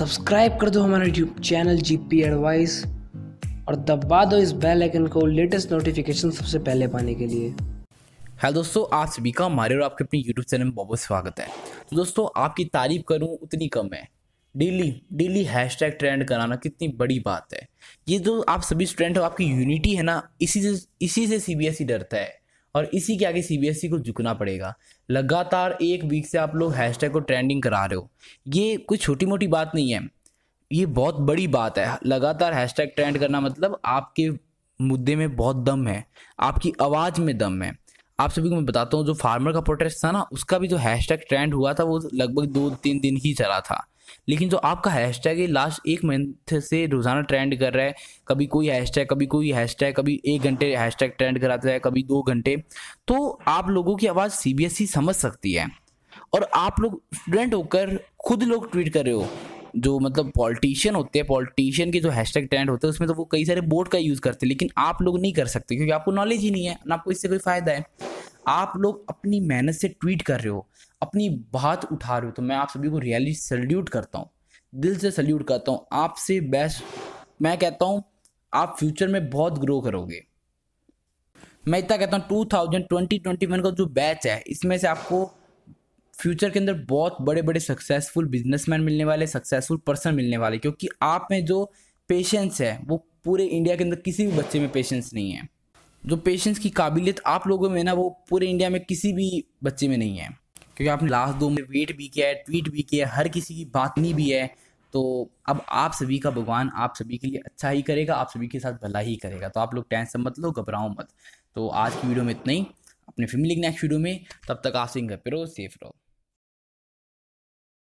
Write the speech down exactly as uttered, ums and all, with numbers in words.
Subscribe कर दो हमारा यूट्यूब चैनल जीपी एडवाइस और दबा दो इस बेल आइकन को लेटेस्ट नोटिफिकेशन सबसे पहले पाने के लिए। हेलो दोस्तों, आप सभी का हमारे और आपके अपने यूट्यूब चैनल में बहुत स्वागत है। तो दोस्तों, आपकी तारीफ करूं उतनी कम है। डेली डेली हैशटैग ट्रेंड कराना कितनी बड़ी बात है। ये जो आप सभी स्टूडेंट हो, आपकी यूनिटी है ना, इसी से इसी से सीबीएसई डरता है और इसी के आगे सीबीएसई को झुकना पड़ेगा। लगातार एक वीक से आप लोग हैशटैग को ट्रेंडिंग करा रहे हो। ये कोई छोटी मोटी बात नहीं है, ये बहुत बड़ी बात है। लगातार हैशटैग ट्रेंड करना मतलब आपके मुद्दे में बहुत दम है, आपकी आवाज़ में दम है। आप सभी को मैं बताता हूँ, जो फार्मर का प्रोटेस्ट था ना, उसका भी जो हैशटैग ट्रेंड हुआ था वो लगभग दो तीन दिन ही चला था। लेकिन जो आपका हैशटैग है लास्ट एक मंथ से रोज़ाना ट्रेंड कर रहा है, कभी कोई हैशटैग कभी कोई हैशटैग कभी एक घंटे हैशटैग ट्रेंड कराता है, कभी दो घंटे। तो आप लोगों की आवाज़ सीबीएसई समझ सकती है। और आप लोग स्टूडेंट होकर खुद लोग ट्वीट कर रहे हो। जो मतलब पॉलिटिशियन होते हैं, पॉलिटिशियन के जो हैशटैग ट्रेंड होते हैं उसमें तो वो कई सारे बोट का यूज़ करते हैं, लेकिन आप लोग नहीं कर सकते क्योंकि आपको नॉलेज ही नहीं है ना, आपको इससे कोई फ़ायदा है। आप लोग अपनी मेहनत से ट्वीट कर रहे हो, अपनी बात उठा रहे हो, तो मैं आप सभी को रियली सल्यूट करता हूँ, दिल से सल्यूट करता हूँ। आपसे बेस्ट मैं कहता हूँ, आप फ्यूचर में बहुत ग्रो करोगे। मैं इतना कहता हूँ, टू थाउजेंड ट्वेंटी वन का जो बैच है इसमें से आपको फ्यूचर के अंदर बहुत बड़े बड़े सक्सेसफुल बिजनेसमैन मिलने वाले, सक्सेसफुल पर्सन मिलने वाले, क्योंकि आप में जो पेशेंस है वो पूरे इंडिया के अंदर किसी भी बच्चे में पेशेंस नहीं है। जो पेशेंस की काबिलियत आप लोगों में ना, वो पूरे इंडिया में किसी भी बच्चे में नहीं है, क्योंकि आपने लास्ट दो में वेट भी किया है, ट्वीट भी किया है, हर किसी की बात नहीं भी है। तो अब आप सभी का भगवान आप सभी के लिए अच्छा ही करेगा, आप सभी के साथ भला ही करेगा। तो आप लोग टेंशन मत लो, घबराओ मत। तो आज की वीडियो में इतना ही, अपने फैमिली के नेक्स्ट वीडियो में। तब तक आप सिंगर पे रहो, सेफ रहो।